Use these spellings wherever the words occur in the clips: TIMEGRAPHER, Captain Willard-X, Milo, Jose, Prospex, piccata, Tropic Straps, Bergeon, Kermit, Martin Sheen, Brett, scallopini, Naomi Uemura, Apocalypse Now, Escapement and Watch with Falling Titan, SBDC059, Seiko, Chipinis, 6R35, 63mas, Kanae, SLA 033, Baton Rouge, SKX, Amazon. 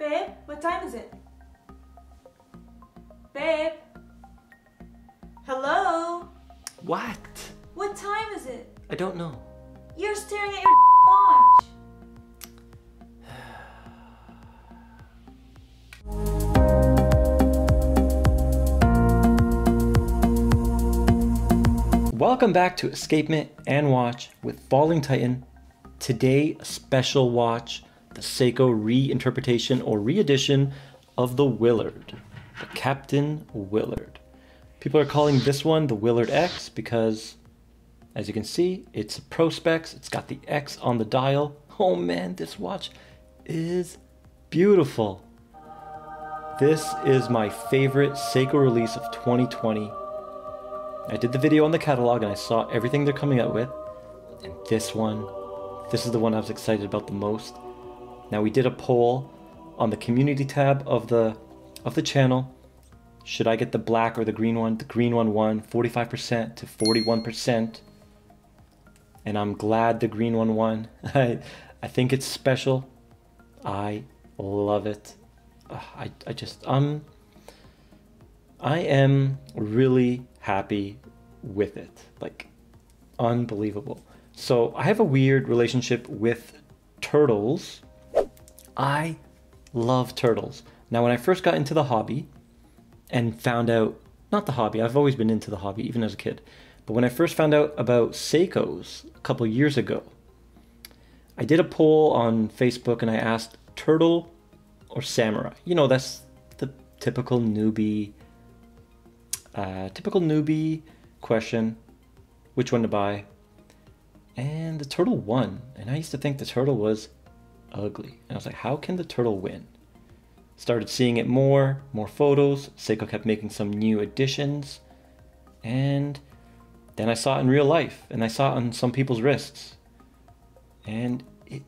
Babe, what time is it? Babe? Hello? What? What time is it? I don't know. You're staring at your watch. Welcome back to Escapement and Watch with Falling Titan. Today, a special watch, the Seiko reinterpretation or re-edition of the Willard, the Captain Willard. People are calling this one the Willard-X because, as you can see, it's a Prospex. It's got the X on the dial. Oh man, this watch is beautiful. This is my favorite Seiko release of 2020. I did the video on the catalog and I saw everything they're coming out with. And this is the one I was excited about the most. Now we did a poll on the community tab of the channel. Should I get the black or the green one? The green one won 45% to 41%. And I'm glad the green one won. I think it's special. I love it. I am really happy with it. Like, unbelievable. So I have a weird relationship with turtles. I love turtles. Now, when I first got into the hobby and found out, not the hobby, I've always been into the hobby, even as a kid. But when I first found out about Seikos a couple years ago, I did a poll on Facebook and I asked turtle or samurai. You know, that's the typical newbie question, which one to buy? And the turtle won. And I used to think the turtle was ugly. And I was like, how can the turtle win? Started seeing it more photos. Seiko kept making some new additions. And then I saw it in real life and I saw it on some people's wrists. And it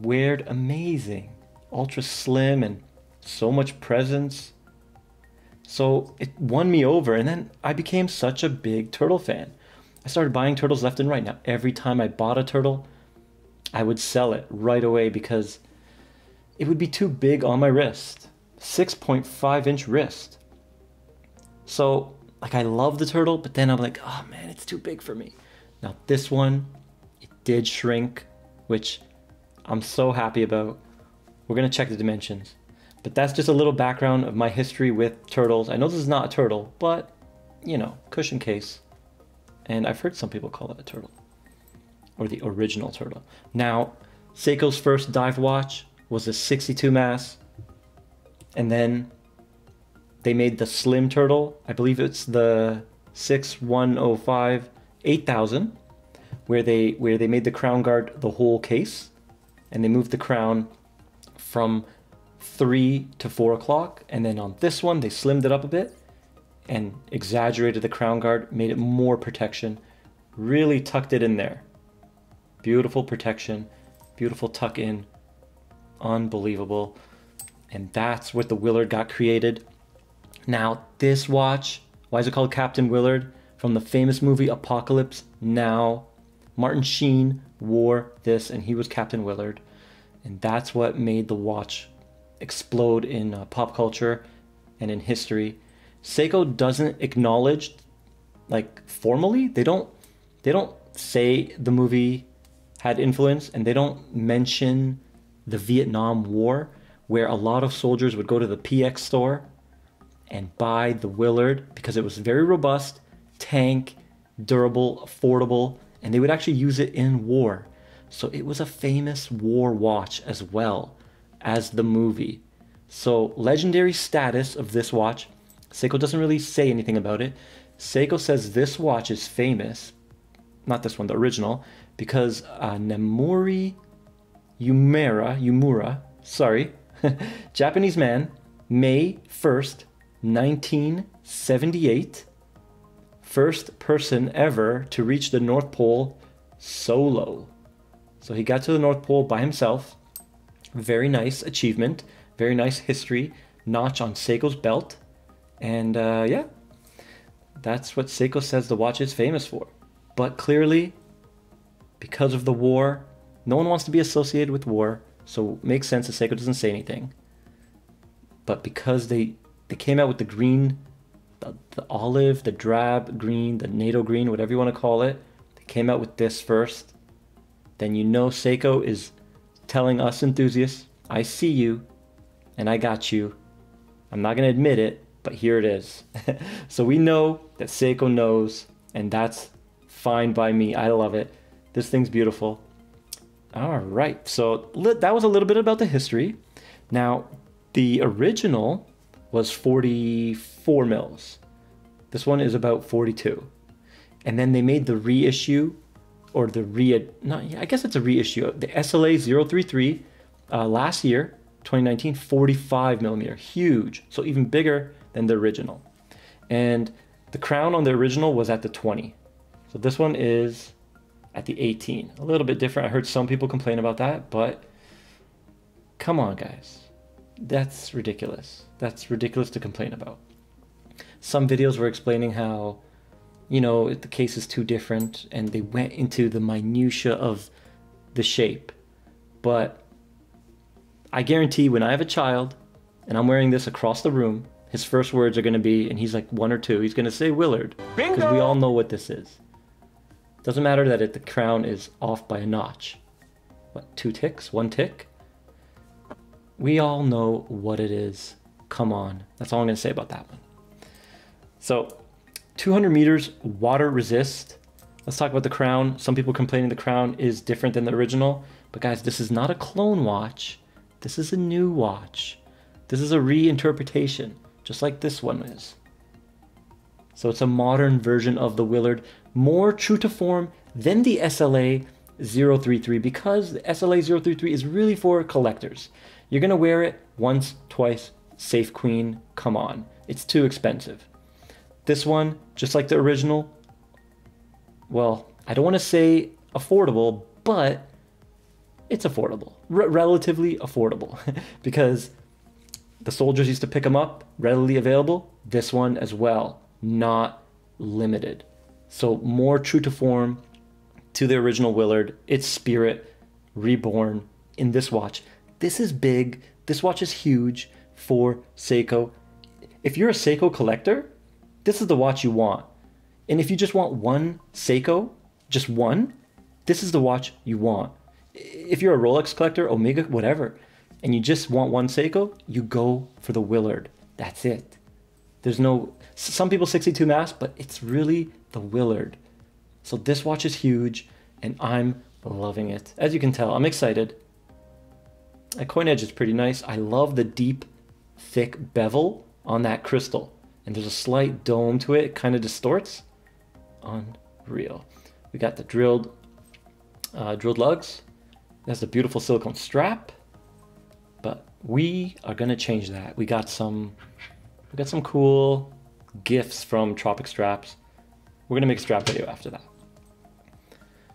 weared amazing, ultra slim and so much presence. So it won me over and then I became such a big turtle fan. I started buying turtles left and right. Now, every time I bought a turtle, I would sell it right away because it would be too big on my wrist. 6.5-inch wrist. So, like, I love the turtle, but then I'm like, oh man, it's too big for me. Now this one, it did shrink, which I'm so happy about. We're gonna check the dimensions. But that's just a little background of my history with turtles. I know this is not a turtle, but, you know, cushion case. And I've heard some people call it a turtle. Or the original turtle. Now, Seiko's first dive watch was a 62 mass. And then they made the slim turtle. I believe it's the 6105 8000 where they made the crown guard the whole case and they moved the crown from 3 to 4 o'clock. And then on this one, they slimmed it up a bit and exaggerated the crown guard, made it more protection, really tucked it in there. Beautiful protection, beautiful tuck in. Unbelievable. And that's what the Willard got created. Now this watch, why is it called Captain Willard? From the famous movie Apocalypse Now. Martin Sheen wore this and he was Captain Willard. And that's what made the watch explode in pop culture and in history. Seiko doesn't acknowledge, like, formally, they don't say the movie had influence and they don't mention the Vietnam War, where a lot of soldiers would go to the PX store and buy the Willard because it was very robust, tank, durable, affordable, and they would actually use it in war. So it was a famous war watch as well as the movie. So legendary status of this watch, Seiko doesn't really say anything about it. Seiko says this watch is famous, not this one, the original, because Naomi Uemura, sorry, Japanese man, May 1st, 1978, first person ever to reach the North Pole solo. So he got to the North Pole by himself. Very nice achievement, very nice history, notch on Seiko's belt. And yeah, that's what Seiko says the watch is famous for. But clearly, because of the war, no one wants to be associated with war, so it makes sense that Seiko doesn't say anything. but because they came out with the green, the olive, the drab green, the NATO green, whatever you want to call it, they came out with this first, then you know Seiko is telling us enthusiasts, I see you and I got you. I'm not going to admit it, but here it is. So we know that Seiko knows, and that's fine by me. I love it. This thing's beautiful. All right, so that was a little bit about the history. Now, the original was 44 mils. This one is about 42. And then they made the reissue, or the I guess it's a reissue, the SLA 033 last year, 2019, 45 millimeter, huge. So even bigger than the original. And the crown on the original was at the 20. So this one is at the 18, a little bit different. I heard some people complain about that, but come on guys, that's ridiculous. That's ridiculous to complain about. Some videos were explaining how, you know, the case is too different and they went into the minutia of the shape. But I guarantee when I have a child and I'm wearing this across the room, his first words are going to be, and he's like one or two, he's going to say Willard, because we all know what this is. Doesn't matter that the crown is off by a notch. What, two ticks? One tick? We all know what it is. Come on. That's all I'm going to say about that one. So 200 meters water resist. Let's talk about the crown. Some people complaining the crown is different than the original, but guys, this is not a clone watch. This is a new watch. This is a reinterpretation, just like this one is. So it's a modern version of the Willard, more true to form than the SLA 033, because the SLA 033 is really for collectors. You're gonna wear it once, twice, safe queen, come on. It's too expensive. This one, just like the original, well, I don't wanna say affordable, but it's affordable, relatively affordable, because the soldiers used to pick them up, readily available. This one as well, not limited. So more true to form to the original Willard, its spirit reborn in this watch. This is big. This watch is huge for Seiko. If you're a Seiko collector, this is the watch you want. And if you just want one Seiko, just one, this is the watch you want. If you're a Rolex collector, Omega, whatever, and you just want one Seiko, you go for the Willard. That's it. There's no, some people 62 mass, but it's really the Willard. So this watch is huge and I'm loving it. As you can tell, I'm excited. The coin edge is pretty nice. I love the deep, thick bevel on that crystal. And there's a slight dome to it. It kind of distorts. Unreal. We got the drilled lugs. That's a beautiful silicone strap. But we are gonna change that. We got some cool gifts from Tropic Straps. We're gonna make a strap video after that.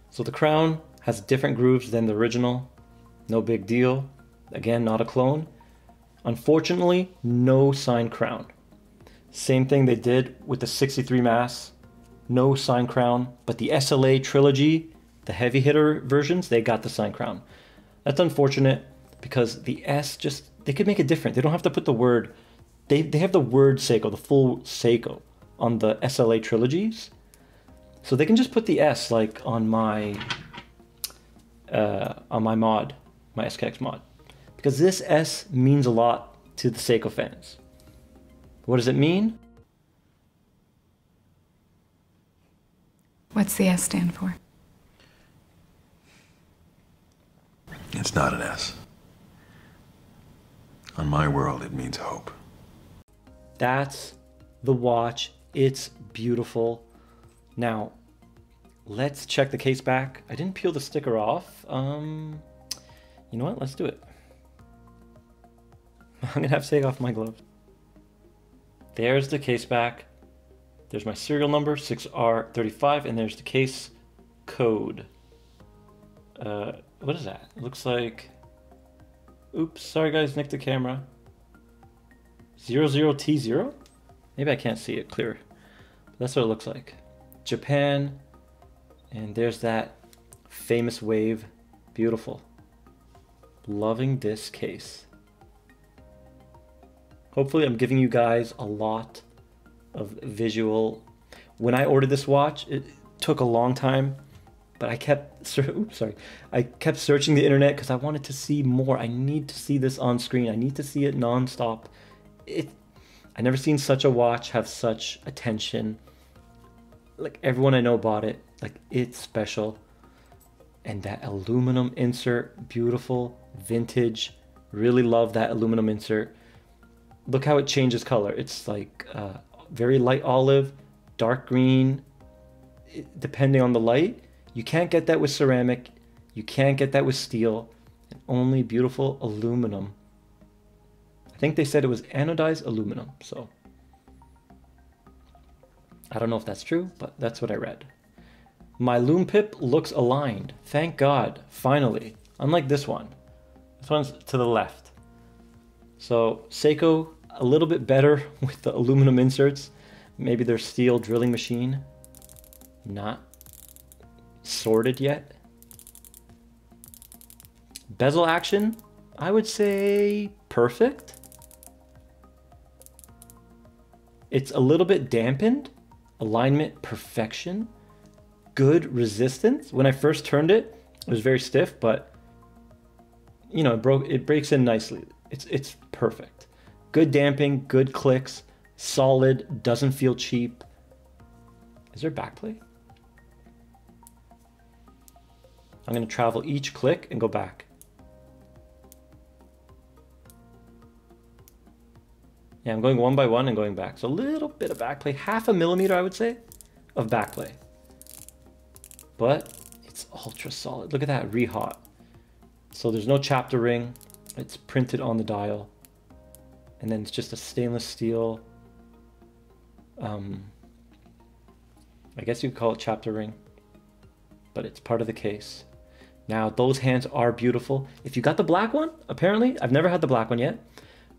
So the crown has different grooves than the original. No big deal. Again, not a clone. Unfortunately, no signed crown. Same thing they did with the 63 mass. No signed crown, but the SLA trilogy, the heavy hitter versions, they got the signed crown. That's unfortunate, because the S just, they could make it different. They don't have to put the word, they have the word Seiko, the full Seiko on the SLA trilogies. So they can just put the S like on my mod, my SKX mod, because this S means a lot to the Seiko fans. What does it mean? What's the S stand for? It's not an S. On my world, it means hope. That's the watch. It's beautiful. Now, let's check the case back. I didn't peel the sticker off. You know what? Let's do it. I'm gonna have to take off my glove. There's the case back. There's my serial number, 6R35, and there's the case code. What is that? It looks like... Oops, sorry guys, nicked the camera. 00T0? Maybe I can't see it clear. But that's what it looks like. Japan, and there's that famous wave. Beautiful. Loving this case. Hopefully I'm giving you guys a lot of visual. When I ordered this watch, it took a long time, but I kept, oops, sorry, I kept searching the internet because I wanted to see more. I need to see this on screen. I need to see it nonstop. I never seen such a watch have such attention. Like, everyone I know bought it. Like, it's special. And that aluminum insert, beautiful, vintage. Really love that aluminum insert. Look how it changes color. It's like very light olive, dark green, depending on the light. You can't get that with ceramic. You can't get that with steel. And only beautiful aluminum. I think they said it was anodized aluminum, so I don't know if that's true, but that's what I read. My loom pip looks aligned. Thank God, finally. Unlike this one. This one's to the left. So Seiko, a little bit better with the aluminum inserts. Maybe their steel drilling machine. Not sorted yet. Bezel action, I would say perfect. It's a little bit dampened. Alignment, perfection. Good resistance. When I first turned it, it was very stiff, but you know, it breaks in nicely. It's perfect. Good damping, good clicks, solid, doesn't feel cheap. Is there backplate? I'm gonna travel each click and go back. Yeah, I'm going one by one and going back. So a little bit of backplay, half a millimeter, I would say, of backplay. But it's ultra solid. Look at that, rehot. So there's no chapter ring. It's printed on the dial. And then it's just a stainless steel, I guess you could call it chapter ring, but it's part of the case. Now, those hands are beautiful. If you got the black one, apparently, I've never had the black one yet,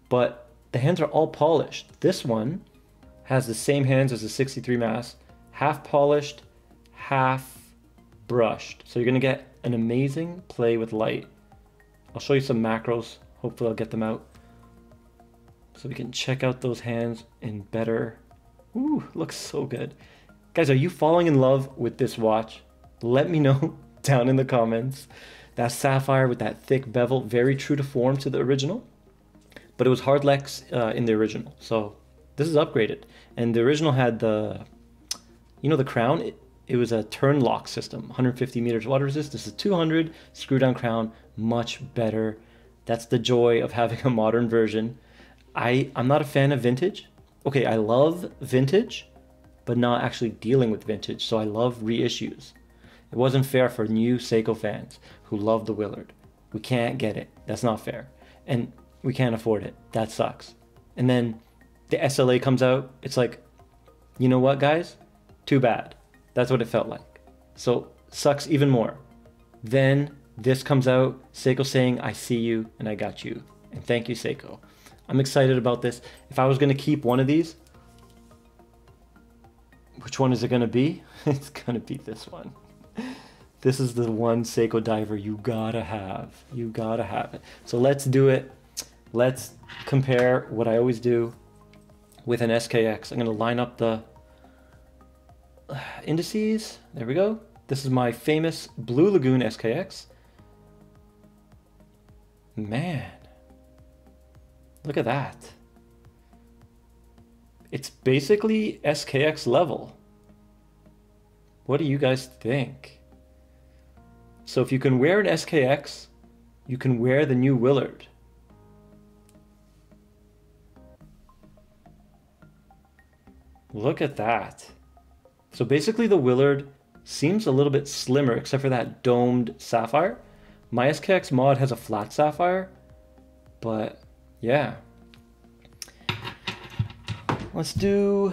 but the hands are all polished. This one has the same hands as the 63 Mass, half polished, half brushed. So you're gonna get an amazing play with light. I'll show you some macros. Hopefully I'll get them out so we can check out those hands in better. Ooh, looks so good. Guys, are you falling in love with this watch? Let me know down in the comments. That sapphire with that thick bevel, very true to form to the original. But it was hard Lex in the original. So this is upgraded. And the original had the, you know, the crown, it was a turn lock system, 150 meters water resist. This is 200, screw down crown, much better. That's the joy of having a modern version. I'm not a fan of vintage. Okay, I love vintage, but not actually dealing with vintage. So I love reissues. It wasn't fair for new Seiko fans who love the Willard. We can't get it. That's not fair. And we can't afford it. That sucks. And then the SLA comes out. It's like, you know what, guys? Too bad. That's what it felt like. So sucks even more. Then this comes out. Seiko saying, I see you and I got you. And thank you, Seiko. I'm excited about this. If I was going to keep one of these, which one is it going to be? It's going to be this one. This is the one Seiko diver you gotta have. You gotta have it. So let's do it. Let's compare what I always do with an SKX. I'm going to line up the indices. There we go. This is my famous Blue Lagoon SKX. Man, look at that. It's basically SKX level. What do you guys think? So if you can wear an SKX, you can wear the new Willard. Look at that. So basically the Willard seems a little bit slimmer except for that domed sapphire. My SKX mod has a flat sapphire, but yeah. Let's do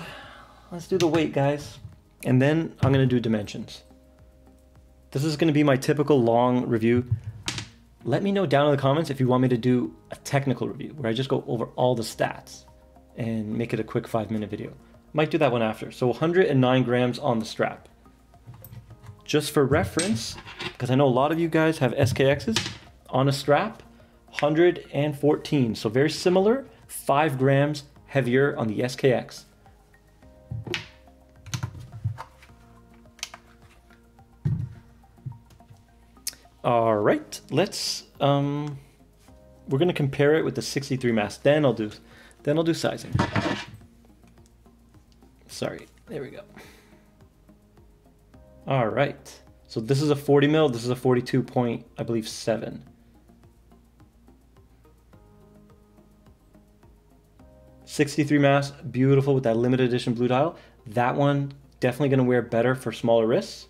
the weight, guys. And then I'm gonna do dimensions. This is gonna be my typical long review. Let me know down in the comments if you want me to do a technical review where I just go over all the stats and make it a quick 5-minute video. Might do that one after. So 109 grams on the strap. Just for reference, because I know a lot of you guys have SKXs on a strap, 114. So very similar 5 grams heavier on the SKX. All right, let's, we're gonna compare it with the 63 mask, then I'll do sizing. Sorry, there we go. All right, so this is a 40 mil, this is a 42 point, I believe, 7. .63 mask, beautiful with that limited edition blue dial. That one, definitely gonna wear better for smaller wrists,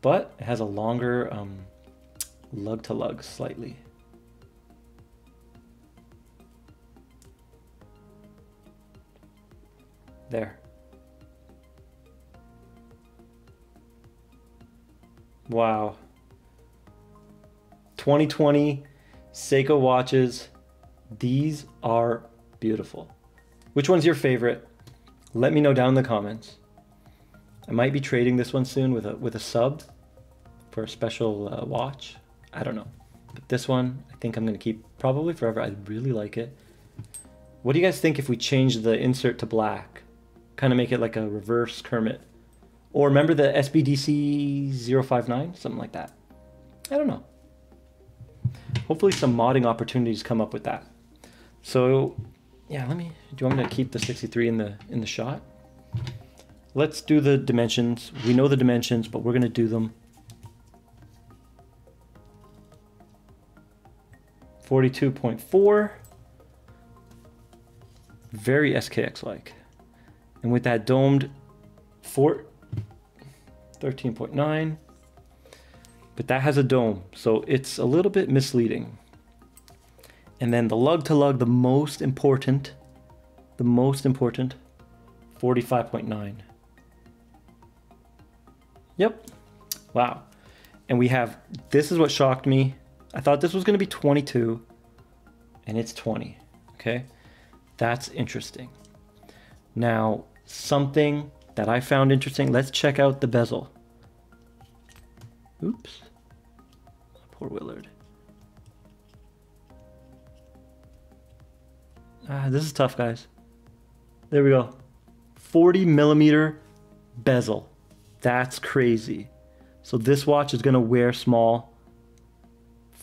but it has a longer lug to lug slightly. There. Wow. 2020 Seiko watches, these are beautiful. Which one's your favorite? Let me know down in the comments. I might be trading this one soon with a sub for a special watch. I don't know. But this one, I think I'm gonna keep probably forever. I really like it. What do you guys think if we change the insert to black? Kind of make it like a reverse Kermit. Or remember the SBDC059? Something like that. I don't know. Hopefully some modding opportunities come up with that. So yeah, let me, do you want me to keep the 63 in the shot? Let's do the dimensions. We know the dimensions, but we're gonna do them. 42.4. Very SKX-like. And with that domed fort, 13.9. But that has a dome, so it's a little bit misleading. And then the lug to lug, the most important, 45.9. Yep. Wow. And we have, this is what shocked me. I thought this was going to be 22 and it's 20. Okay. That's interesting. Now, something that I found interesting, let's check out the bezel. Oops. Poor Willard. Ah, this is tough, guys. There we go. 40 millimeter bezel. That's crazy. So this watch is gonna wear small.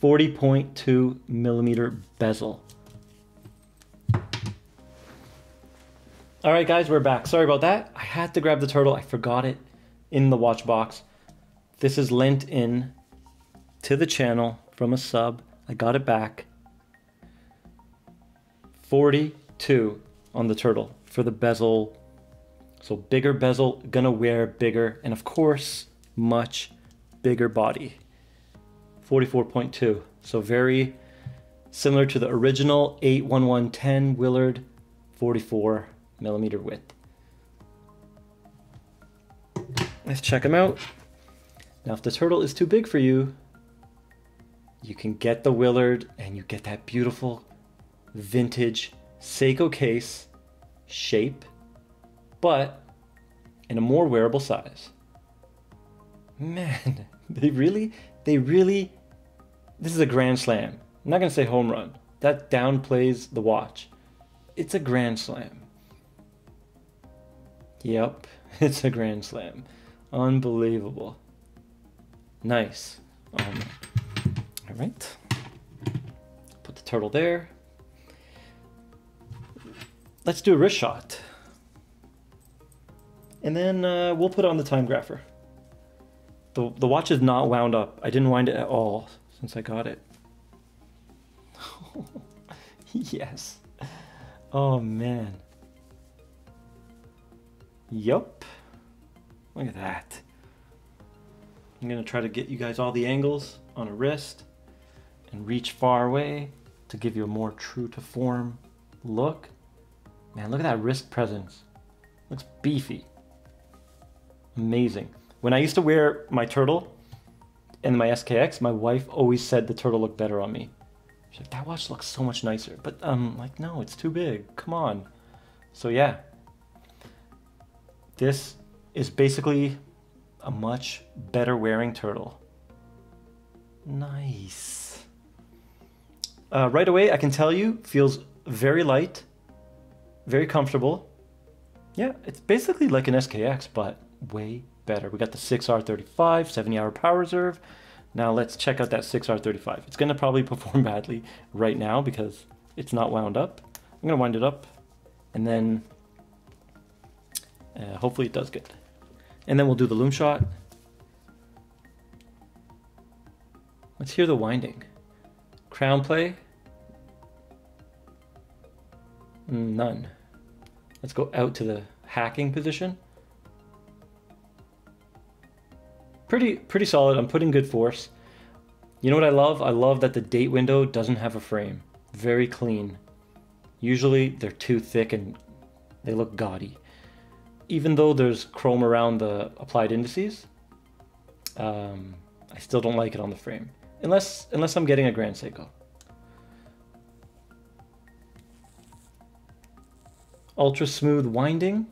40.2 millimeter bezel. All right, guys, we're back. Sorry about that. I had to grab the turtle. I forgot it in the watch box. This is lent in to the channel from a sub. I got it back. 42 on the turtle for the bezel. So bigger bezel, gonna wear bigger, and of course, much bigger body. 44.2. So very similar to the original 81110 Willard, 44 millimeter width. Let's check them out. Now, if the turtle is too big for you, you can get the Willard and you get that beautiful vintage Seiko case shape, but in a more wearable size. Man, they really, this is a grand slam. I'm not gonna say home run. That downplays the watch. It's a grand slam. Yep, it's a grand slam. Unbelievable. Nice. All right, put the turtle there. Let's do a wrist shot. And then we'll put on the time grapher. The watch is not wound up. I didn't wind it at all since I got it. Yes. Oh man. Yup. Look at that. I'm gonna try to get you guys all the angles on a wrist and reach far away to give you a more true to form look. Man, look at that wrist presence. Looks beefy. Amazing. When I used to wear my turtle and my SKX, my wife always said the turtle looked better on me. She's like, that watch looks so much nicer. But I'm like, no, it's too big, come on. So yeah, this is basically a much better wearing turtle. Nice. right away, I can tell you, feels very light, very comfortable. Yeah, it's basically like an SKX, but way better. We got the 6R35, 70-hour power reserve. Now let's check out that 6R35. It's gonna probably perform badly right now because it's not wound up. I'm gonna wind it up and then hopefully it does good. And then we'll do the loom shot. Let's hear the winding. Crown play. None. Let's go out to the hacking position. Pretty solid. I'm putting good force. You know what I love? I love that the date window doesn't have a frame. Very clean. Usually they're too thick and they look gaudy. Even though there's chrome around the applied indices, I still don't like it on the frame. Unless I'm getting a Grand Seiko. Ultra smooth winding.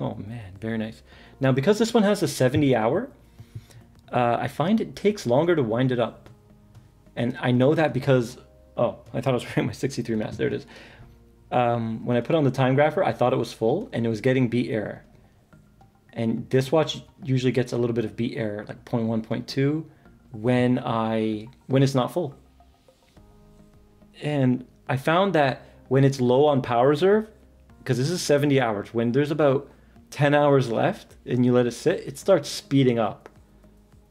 Oh man, very nice. Now because this one has a 70-hour, I find it takes longer to wind it up. And I know that because, oh, I thought I was wearing my 63 mask, there it is. When I put on the time grapher, I thought it was full and it was getting beat error. And this watch usually gets a little bit of beat error, like 0.1, 0.2, when it's not full. And I found that when it's low on power reserve, because this is 70 hours, when there's about 10 hours left and you let it sit, it starts speeding up.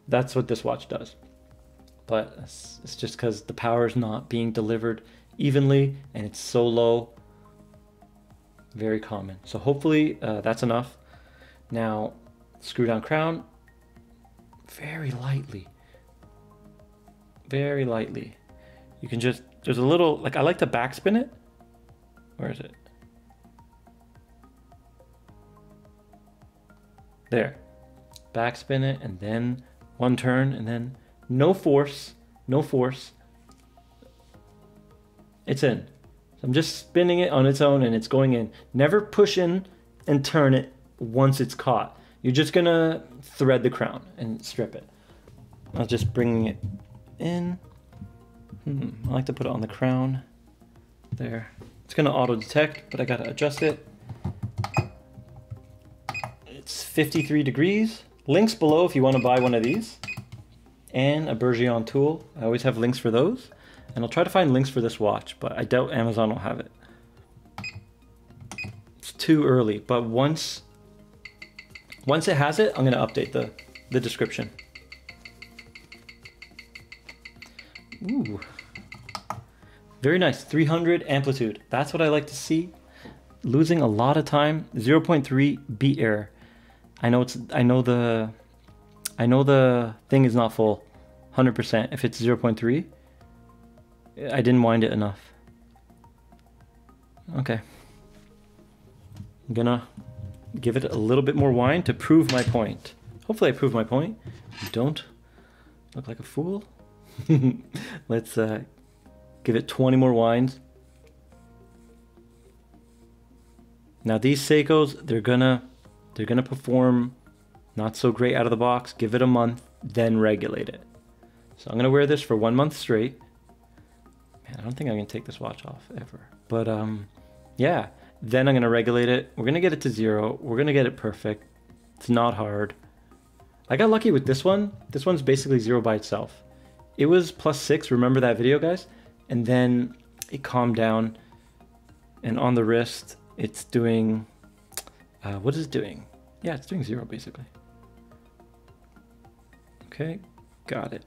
That's what this watch does. But it's just because the power is not being delivered evenly and it's so low. Very common. So hopefully that's enough. Now, screw down crown, very lightly. You can just, there's a little, like I like to backspin it. Where is it? There, backspin it and then one turn and then no force. It's in. So I'm just spinning it on its own and it's going in. Never push in and turn it. Once it's caught, you're just gonna thread the crown and strip it. I'm just bringing it in. I like to put it on the crown there. It's gonna auto detect, but I gotta adjust it. It's 53 degrees. Links below if you want to buy one of these and a Bergeon tool. I always have links for those, and I'll try to find links for this watch, but I doubt Amazon will have it. It's too early, but once it has it, I'm going to update the description. Ooh, very nice. 300 amplitude. That's what I like to see. Losing a lot of time. 0.3 beat error. I know the thing is not full. 100%. If it's 0.3, I didn't wind it enough. Okay. I'm gonna give it a little bit more wine to prove my point. Hopefully I prove my point. Don't look like a fool. Let's give it 20 more wines. Now these Seikos, they're gonna perform not so great out of the box. Give it a month, then regulate it. So I'm gonna wear this for 1 month straight. Man, I don't think I'm gonna take this watch off ever. But yeah. Then I'm gonna regulate it. We're gonna get it to zero. We're gonna get it perfect. It's not hard. I got lucky with this one. This one's basically zero by itself. It was +6, remember that video, guys? And then it calmed down. And on the wrist, it's doing, what is it doing? Yeah, it's doing zero basically. Okay, got it.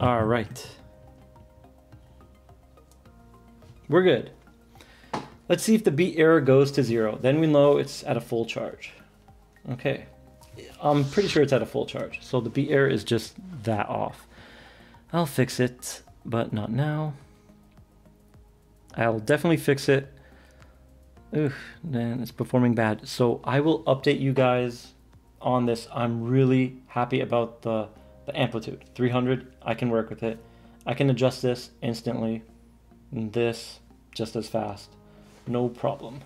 All right. We're good. Let's see if the beat error goes to zero. Then we know it's at a full charge. Okay, I'm pretty sure it's at a full charge. So the beat error is just that off. I'll fix it, but not now. I'll definitely fix it. Oof, man, it's performing bad. So I will update you guys on this. I'm really happy about the amplitude. 300, I can work with it. I can adjust this instantly. This just as fast. No problem.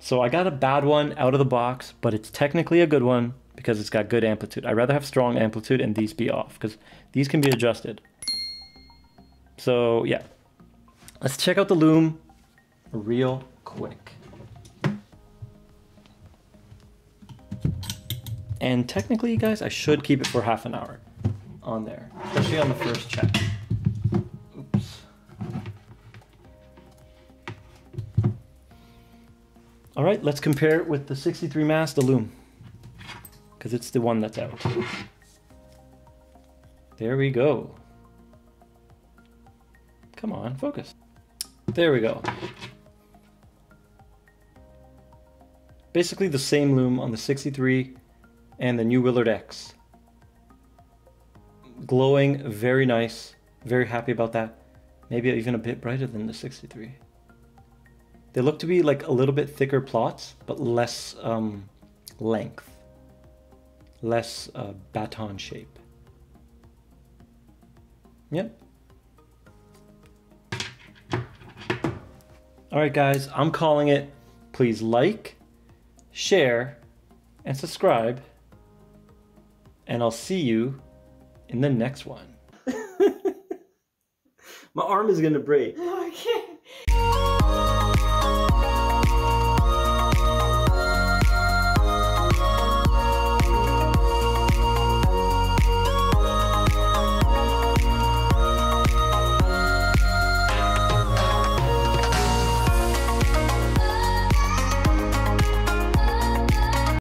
So I got a bad one out of the box, but it's technically a good one. because it's got good amplitude. I'd rather have strong amplitude and these be off, because these can be adjusted. So yeah, let's check out the loom real quick. And technically, you guys, I should keep it for half an hour on there, especially on the first check. Oops. All right, let's compare it with the 63 Mass, the loom, because it's the one that's out. There we go. Come on, focus. There we go. Basically the same loom on the 63 and the new Willard-X. Glowing, very nice. Very happy about that. Maybe even a bit brighter than the 63. They look to be like a little bit thicker plots, but less length. Less baton shape. Yep. Alright guys, I'm calling it. Please like, share, and subscribe. And I'll see you in the next one. My arm is gonna break. Okay.